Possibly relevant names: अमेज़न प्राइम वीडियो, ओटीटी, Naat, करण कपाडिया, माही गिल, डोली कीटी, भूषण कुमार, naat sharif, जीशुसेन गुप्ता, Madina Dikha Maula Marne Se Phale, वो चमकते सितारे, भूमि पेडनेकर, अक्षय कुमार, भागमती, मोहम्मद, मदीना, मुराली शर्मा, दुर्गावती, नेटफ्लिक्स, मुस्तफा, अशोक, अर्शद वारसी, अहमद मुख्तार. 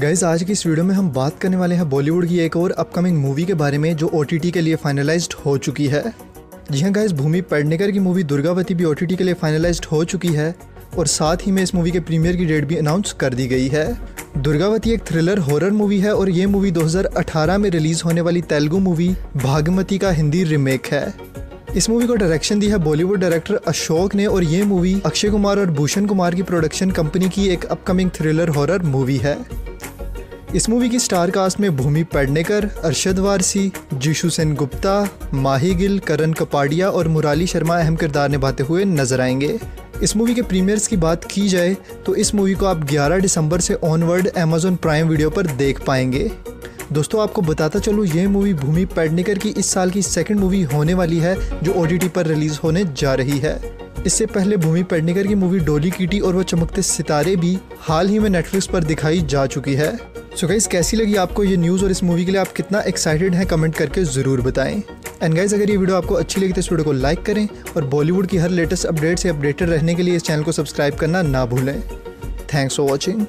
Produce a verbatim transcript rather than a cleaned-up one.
Guys आज की इस वीडियो में हम बात करने वाले हैं बॉलीवुड की एक और अपकमिंग मूवी के बारे में जो ओटीटी के लिए फाइनलाइज्ड हो चुकी है। जी हाँ गाइस, भूमि पेडनेकर की मूवी दुर्गावती भी ओटीटी के लिए फाइनलाइज्ड हो चुकी है और साथ ही में इस मूवी के प्रीमियर की डेट भी अनाउंस कर दी गई है। दुर्गावती एक थ्रिलर हॉरर मूवी है और ये मूवी दो हज़ार अठारह में रिलीज होने वाली तेलुगु मूवी भागमती का हिंदी रीमेक है। इस मूवी को डायरेक्शन दी है बॉलीवुड डायरेक्टर अशोक ने और ये मूवी अक्षय कुमार और भूषण कुमार की प्रोडक्शन कंपनी की एक अपकमिंग थ्रिलर हॉरर मूवी है। इस मूवी की स्टार कास्ट में भूमि पेडनेकर, अर्शद वारसी, जीशुसेन गुप्ता, माही गिल, करण कपाडिया और मुराली शर्मा अहम किरदार निभाते हुए नजर आएंगे। इस मूवी के प्रीमियर्स की बात की जाए तो इस मूवी को आप ग्यारह दिसंबर से ऑनवर्ड अमेज़न प्राइम वीडियो पर देख पाएंगे। दोस्तों आपको बताता चलूँ, ये मूवी भूमि पेडनेकर की इस साल की सेकंड मूवी होने वाली है जो ओटीटी पर रिलीज होने जा रही है। इससे पहले भूमि पेडनेकर की मूवी डोली कीटी और वो चमकते सितारे भी हाल ही में नेटफ्लिक्स पर दिखाई जा चुकी है। सो गाइस, कैसी लगी आपको ये न्यूज़ और इस मूवी के लिए आप कितना एक्साइटेड हैं कमेंट करके ज़रूर बताएं। एंड गाइस, अगर ये वीडियो आपको अच्छी लगी तो इस वीडियो को लाइक करें और बॉलीवुड की हर लेटेस्ट अपडेट से अपडेटेड रहने के लिए इस चैनल को सब्सक्राइब करना ना भूलें। Thanks for watching.